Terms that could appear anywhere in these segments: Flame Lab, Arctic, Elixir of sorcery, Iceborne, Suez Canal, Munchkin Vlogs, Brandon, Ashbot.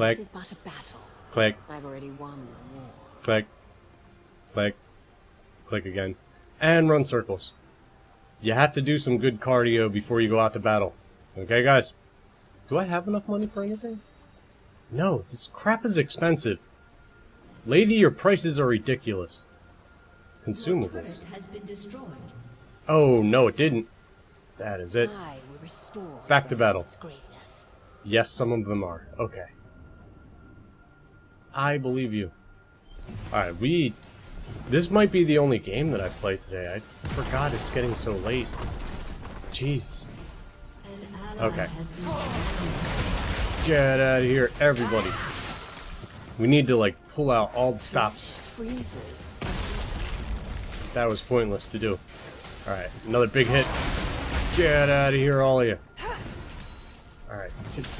Click. This is but a battle. Click. I've already won the war. Click. Click. Click again. And run circles. You have to do some good cardio before you go out to battle. Okay, guys? Do I have enough money for anything? No, this crap is expensive. Lady, your prices are ridiculous. Consumables. Has been destroyed. Oh, no, it didn't. That is it. Back to battle. Yes, some of them are. Okay. I believe you. Alright, we... This might be the only game that I play today. I forgot it's getting so late. Jeez. Okay. Get out of here, everybody. We need to, like, pull out all the stops. That was pointless to do. Alright, another big hit. Get out of here, all of you. Alright,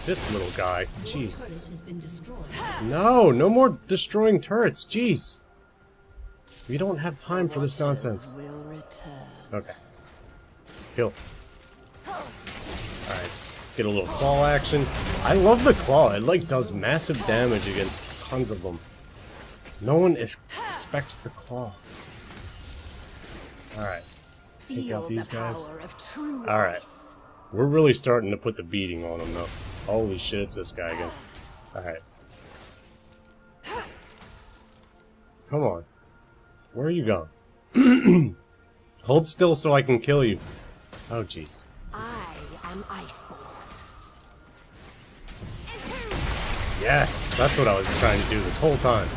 this little guy. Jesus. No, no more destroying turrets. Jeez. We don't have time for this nonsense. Okay. Kill. Alright, get a little claw action. I love the claw. It, like, does massive damage against tons of them. No one expects the claw. Alright. Take out these guys. Alright. We're really starting to put the beating on them, though. Holy shit, it's this guy again. Alright. Come on. Where are you going? Hold still so I can kill you. Oh, jeez. I am Iceborne. Yes! That's what I was trying to do this whole time.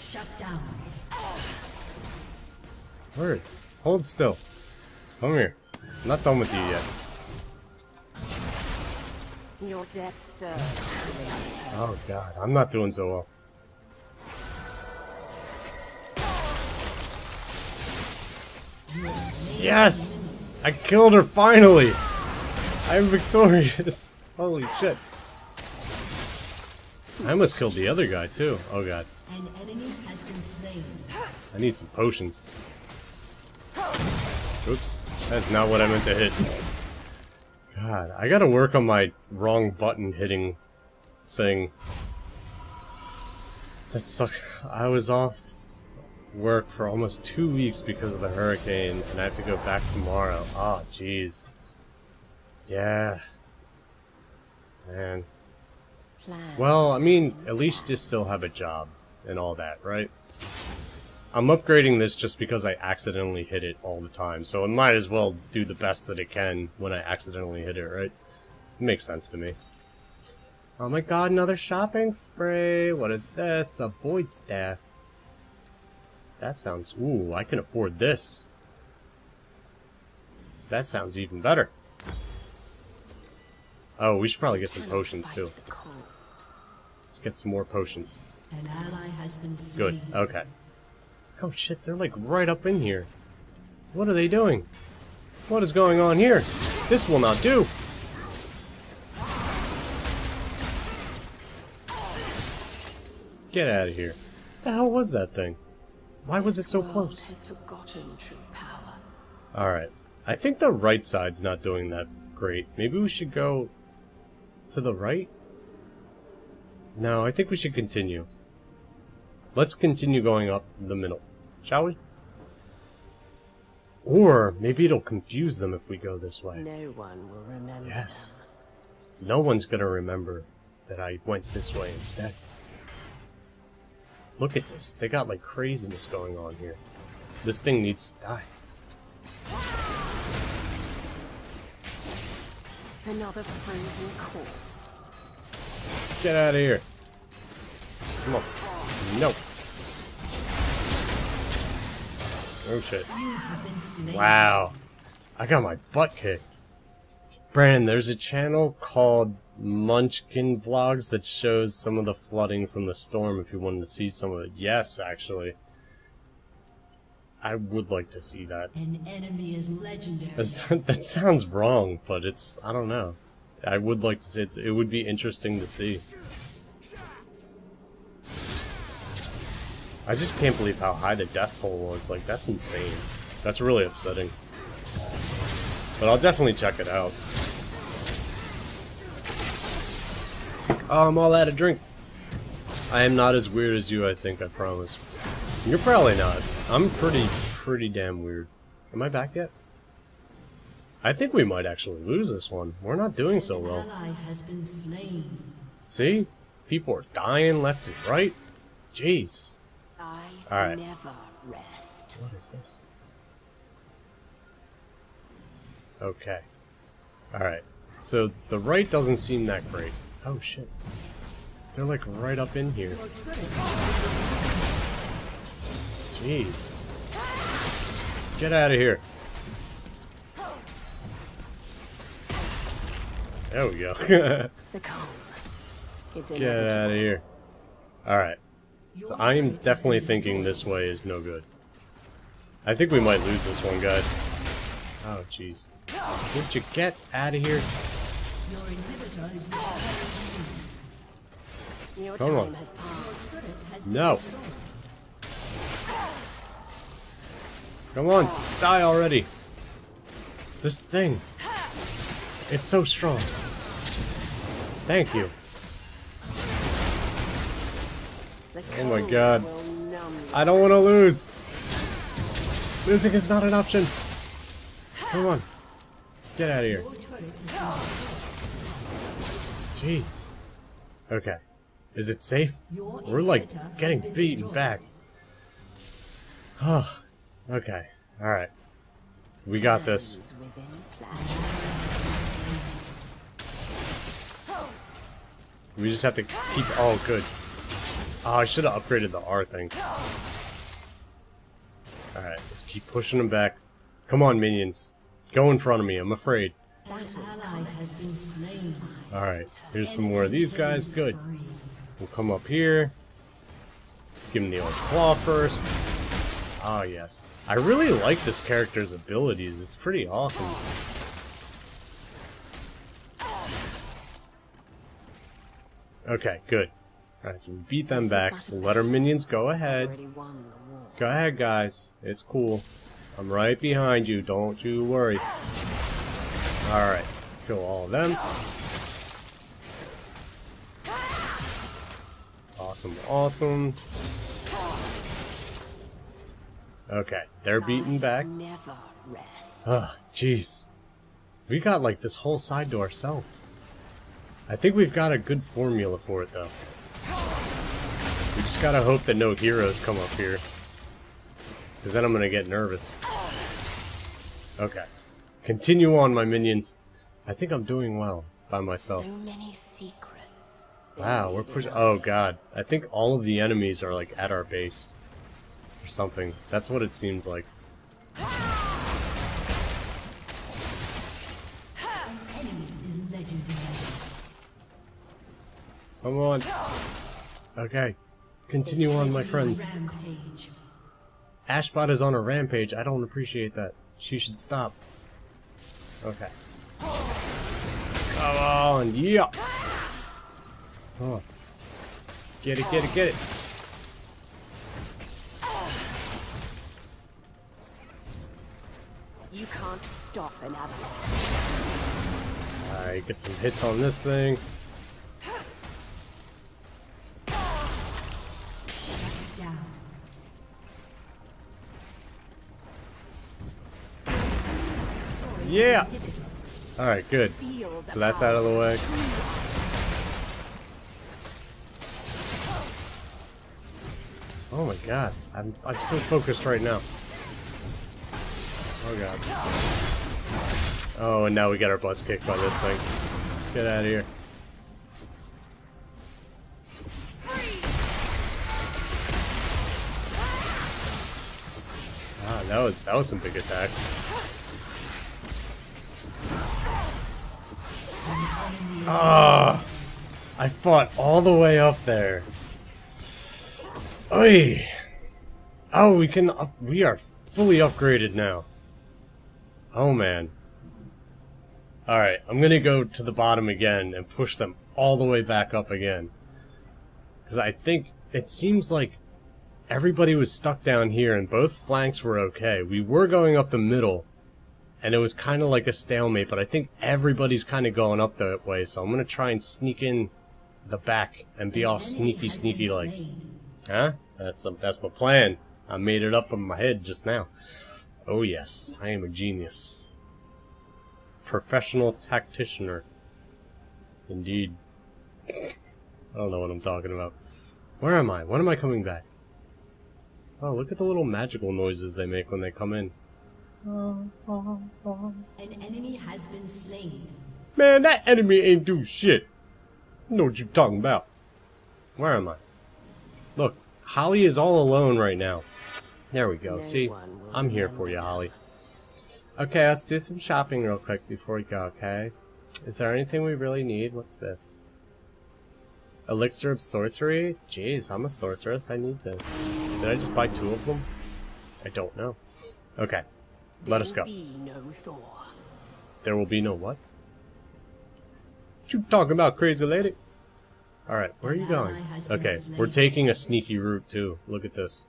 Shut down. Where is he? Hold still. Come here. I'm not done with you yet. Your death, sir. Oh, God. I'm not doing so well. Yes! I killed her finally! I'm victorious! Holy shit. I almost killed the other guy too. Oh god. An enemy has been slain. I need some potions. Oops. That's not what I meant to hit. God, I gotta work on my wrong button hitting thing. That sucks. I was off work for almost 2 weeks because of the hurricane, and I have to go back tomorrow. Oh, jeez. Yeah. Man. Well, I mean, at least you still have a job and all that, right? I'm upgrading this just because I accidentally hit it all the time, so I might as well do the best that it can when I accidentally hit it, right? It makes sense to me. Oh my god, another shopping spree! What is this? Avoid staff. That sounds... Ooh, I can afford this. That sounds even better. Oh, we should probably get some potions, too. Let's get some more potions. Good, okay. Oh, shit, they're, like, right up in here. What are they doing? What is going on here? This will not do! Get out of here. What the hell was that thing? Why was it so close? Alright. I think the right side's not doing that great. Maybe we should go to the right? No, I think we should continue. Let's continue going up the middle, shall we? Or maybe it'll confuse them if we go this way. No one will remember. Yes. No one's gonna remember that I went this way instead. Look at this. They got, like, craziness going on here. This thing needs to die. Another frozen corpse. Get out of here. Come on. No. Oh, shit. Wow. I got my butt kicked. Brandon, there's a channel called Munchkin Vlogs that shows some of the flooding from the storm if you wanted to see some of it. Yes, actually. I would like to see that. An enemy is legendary. That sounds wrong, but it's... I don't know. I would like to see it. It would be interesting to see. I just can't believe how high the death toll was. Like, that's insane. That's really upsetting. But I'll definitely check it out. Oh, I'm all out of drink. I am not as weird as you, I think, I promise. You're probably not. I'm pretty damn weird. Am I back yet? I think we might actually lose this one. We're not doing so well. An ally has been slain. See? People are dying left and right. Jeez. Alright. Never rest. What is this? Okay. Alright. So the right doesn't seem that great. Oh shit. They're like right up in here. Jeez. Get out of here. There we go. Get out of here. Alright. So I am definitely thinking this way is no good. I think we might lose this one, guys. Oh, jeez. Would you get out of here? Come on. No. Come on. Die already. This thing. It's so strong. Thank you. Oh my god. I don't want to lose. Losing is not an option. Come on. Get out of here. Jeez. Okay. Is it safe? We're like getting beaten back. Oh. Okay. Alright. We got this. We just have to keep... Oh, good. Oh, I should have upgraded the R thing. Alright, let's keep pushing them back. Come on, minions. Go in front of me, I'm afraid. Alright, here's some more of these guys. Good. We'll come up here. Give him the old claw first. Oh, yes. I really like this character's abilities. It's pretty awesome. Okay, good. Alright, so we beat them back. We'll let our minions go ahead. Go ahead, guys. It's cool. I'm right behind you. Don't you worry. Alright. Kill all of them. Awesome, awesome. Okay, they're beaten back. Ugh, jeez. We got like this whole side to ourselves. I think we've got a good formula for it, though. We just gotta hope that no heroes come up here. Because then I'm gonna get nervous. Okay. Continue on, my minions. I think I'm doing well by myself. So many secrets. Wow, we're pushing... Oh, god. I think all of the enemies are, like, at our base. Or something. That's what it seems like. Come on. Okay. Continue on, my friends. Ashbot is on a rampage. I don't appreciate that. She should stop. Okay. Come on. Yeah. Come on. Get it, get it, get it. You can't stop an avalanche. Alright, get some hits on this thing. Yeah! Alright, good. So that's out of the way. Oh my god. I'm so focused right now. Oh god. Oh, and now we got our butts kicked by this thing. Get out of here. Ah, that was some big attacks. Ah, I fought all the way up there. Oy. Oh, we are fully upgraded now. Oh man. Alright, I'm gonna go to the bottom again and push them all the way back up again. Because I think it seems like everybody was stuck down here and both flanks were okay. We were going up the middle. And it was kind of like a stalemate, but I think everybody's kind of going up that way, so I'm going to try and sneak in the back and be all sneaky like. Huh? That's my plan. I made it up from my head just now. Oh yes, I am a genius. Professional tacticianer. Indeed. I don't know what I'm talking about. Where am I? When am I coming back? Oh, look at the little magical noises they make when they come in. An enemy has been slain. Man, that enemy ain't do shit. I know what you're talking about. Where am I? Look, Holly is all alone right now. There we go. See, I'm here for you, Holly. Okay, let's do some shopping real quick before we go, okay? Is there anything we really need? What's this? Elixir of sorcery? Jeez, I'm a sorceress. I need this. Did I just buy two of them? I don't know. Okay, let us go. There will be no what? What you talking about, crazy lady? Alright, where are you going? Okay, we're taking a sneaky route too. Look at this.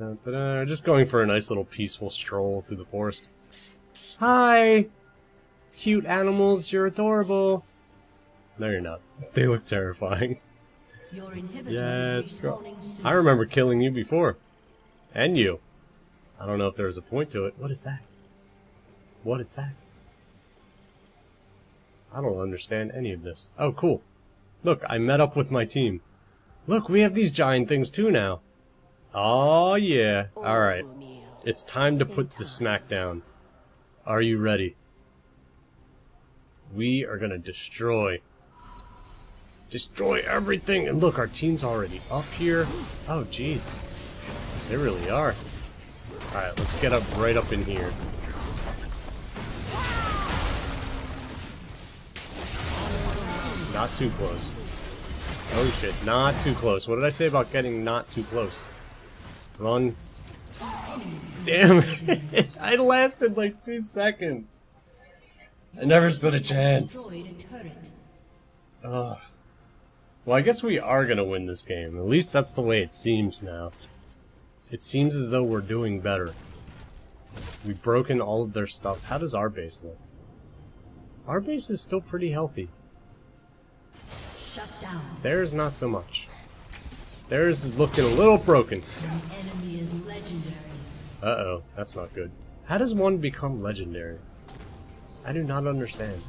We're just going for a nice little peaceful stroll through the forest. Hi! Cute animals, you're adorable. No, you're not. They look terrifying. Your inhibitors respawning soon. I remember killing you before. And you. I don't know if there's a point to it. What is that? What is that? I don't understand any of this. Oh, cool. Look, I met up with my team. Look, we have these giant things too now. Oh, yeah. Alright. It's time to put the smack down. Are you ready? We are gonna destroy. Destroy everything! And look, our team's already up here. Oh, jeez. They really are. Alright, let's get up right up in here. Not too close. Oh shit, not too close. What did I say about getting not too close? Run. Damn it! I lasted like 2 seconds. I never stood a chance. Ugh. Well, I guess we are gonna win this game. At least that's the way it seems now. It seems as though we're doing better. We've broken all of their stuff. How does our base look? Our base is still pretty healthy. Theirs not so much. Theirs is looking a little broken. Uh-oh, that's not good. How does one become legendary? I do not understand.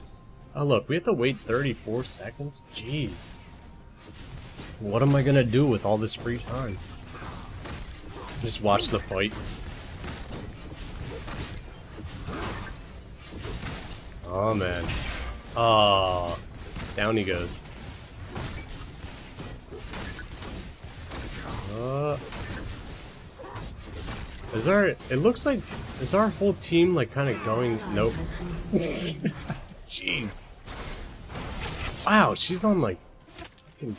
Oh look, we have to wait 34 seconds? Jeez. What am I gonna do with all this free time? Just watch the fight. Oh man. Oh, down he goes. Is our, it looks like, is our whole team like kind of going, nope. Jeez. Wow, she's on like, fucking,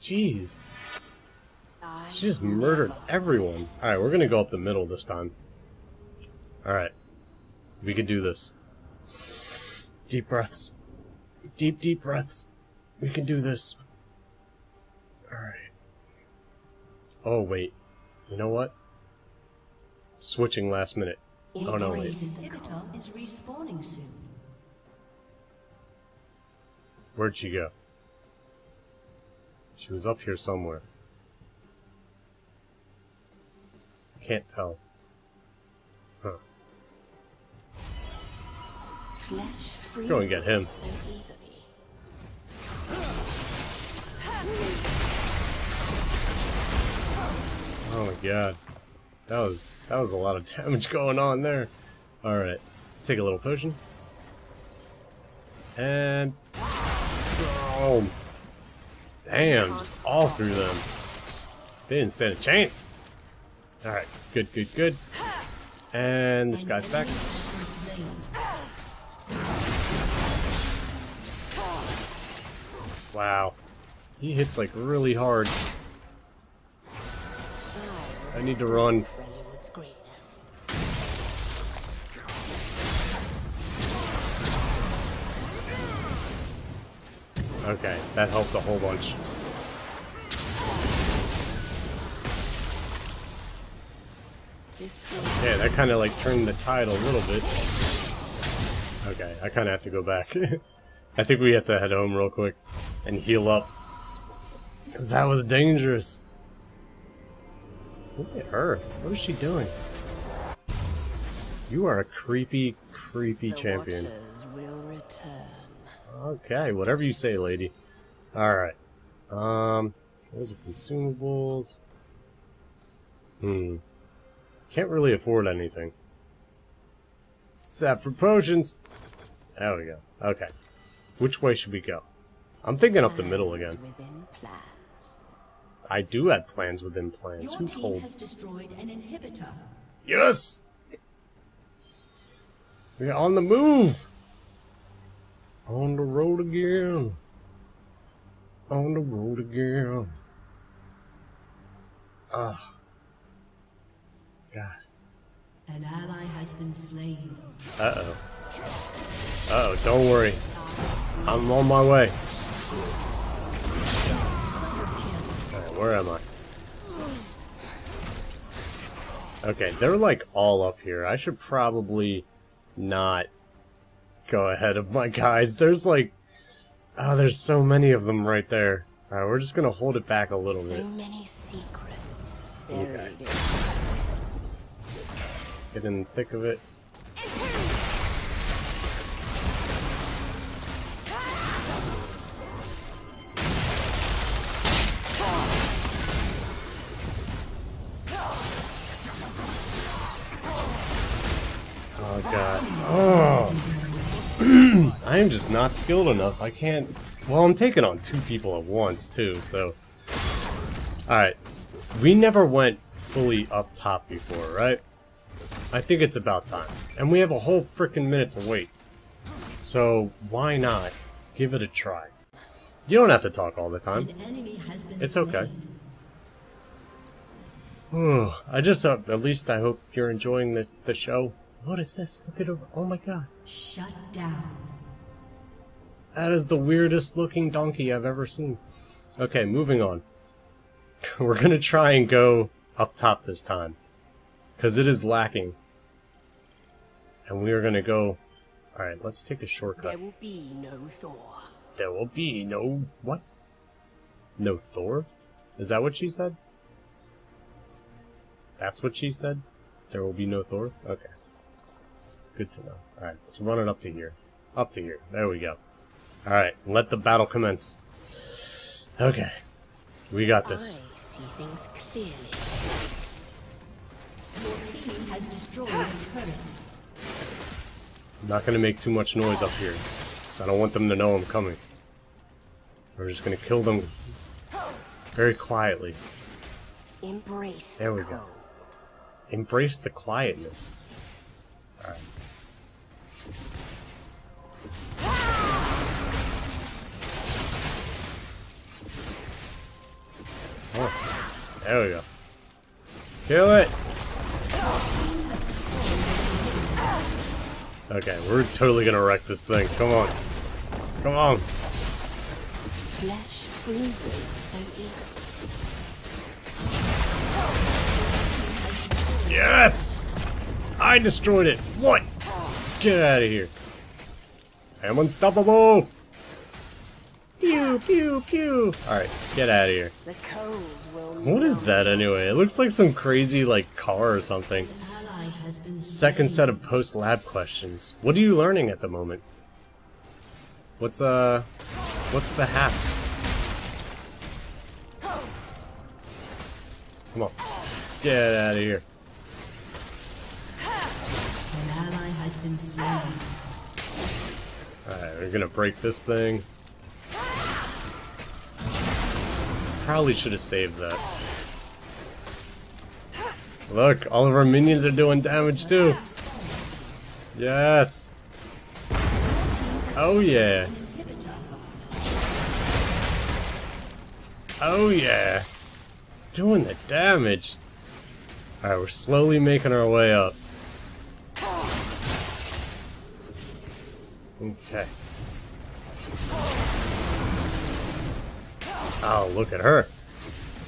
jeez. She just murdered everyone. Alright, we're gonna go up the middle this time. Alright. We can do this. Deep breaths. Deep breaths. We can do this. Alright. Oh, wait. You know what? Switching last minute. Oh, no, wait. Where'd she go? She was up here somewhere. Can't tell. Huh. Go and get him. Oh my god. That was a lot of damage going on there. Alright, let's take a little potion. And oh, damn, just all through them. They didn't stand a chance. Alright, good. And this guy's back. Wow. He hits like really hard. I need to run. Okay, that helped a whole bunch. Yeah, that kind of like turned the tide a little bit. Okay, I kind of have to go back. I think we have to head home real quick and heal up, because that was dangerous. Look at her. What is she doing? You are a creepy, creepy champion. Okay, whatever you say, lady. Alright. Those are consumables. Can't really afford anything. Except for potions. There we go. Okay. Which way should we go? I'm thinking up the middle again. I do have plans within plans. Who told? Yes! We're on the move! On the road again. On the road again. Ah. God. An ally has been slain. Uh-oh. Uh-oh, don't worry. I'm on my way. Alright, where am I? Okay, they're like all up here. I should probably not go ahead of my guys. There's like... Oh, there's so many of them right there. Alright, we're just gonna hold it back a little bit. So many secrets. Okay. Get in the thick of it. Oh god. Oh. I am just not skilled enough. I can't... Well, I'm taking on two people at once, too, so... Alright. We never went fully up top before, right? I think it's about time. And we have a whole frickin' minute to wait. So, why not give it a try? You don't have to talk all the time. It's okay. I just, at least I hope you're enjoying the show. What is this? Look at her. Oh my god. Shut down. That is the weirdest looking donkey I've ever seen. Okay, moving on. We're gonna try and go up top this time, because it is lacking. And we are going to go... Alright, let's take a shortcut. There will be no Thor. There will be no... What? No Thor? Is that what she said? That's what she said? There will be no Thor? Okay. Good to know. Alright, let's run it up to here. Up to here. There we go. Alright, let the battle commence. Okay. We got this. I see things clearly. Your team has destroyed the turret. I'm not going to make too much noise up here, because I don't want them to know I'm coming. So we're just going to kill them very quietly. Embrace. There we go. Embrace the quietness. Alright. Oh, there we go. Kill it! Okay, we're totally gonna wreck this thing. Come on. Come on. Flesh freezes so easily. Yes! I destroyed it. What? Get out of here. I'm unstoppable! Pew, pew, pew. Alright, get out of here. What is that anyway? It looks like some crazy, like, car or something. Second set of post-lab questions. What are you learning at the moment? What's the haps? Come on. Get out of here. Alright, we're gonna break this thing. Probably should have saved that. Look, all of our minions are doing damage too. Yes. Oh yeah. Oh yeah. Doing the damage. Alright, we're slowly making our way up. Okay. Oh, look at her.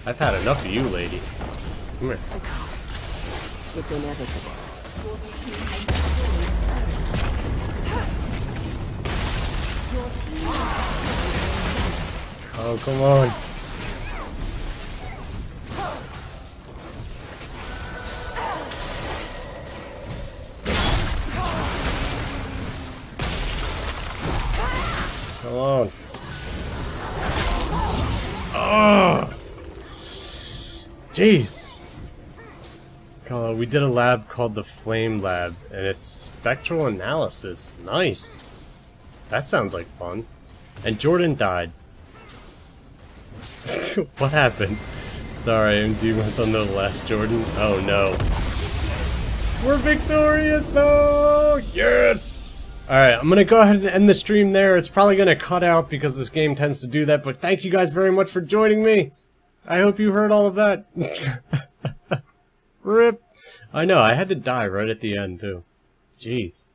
I've had enough of you, lady. Come here. It's inevitable. Your Oh, come on. Come on. Oh! Jeez. We did a lab called the Flame Lab, and it's spectral analysis. Nice. That sounds like fun. And Jordan died. What happened? Sorry, MD went on the last Jordan. Oh no. We're victorious though! Yes! Alright, I'm gonna go ahead and end the stream there. It's probably gonna cut out because this game tends to do that, but thank you guys very much for joining me. I hope you heard all of that. RIP. I know, I had to die right at the end too. Jeez.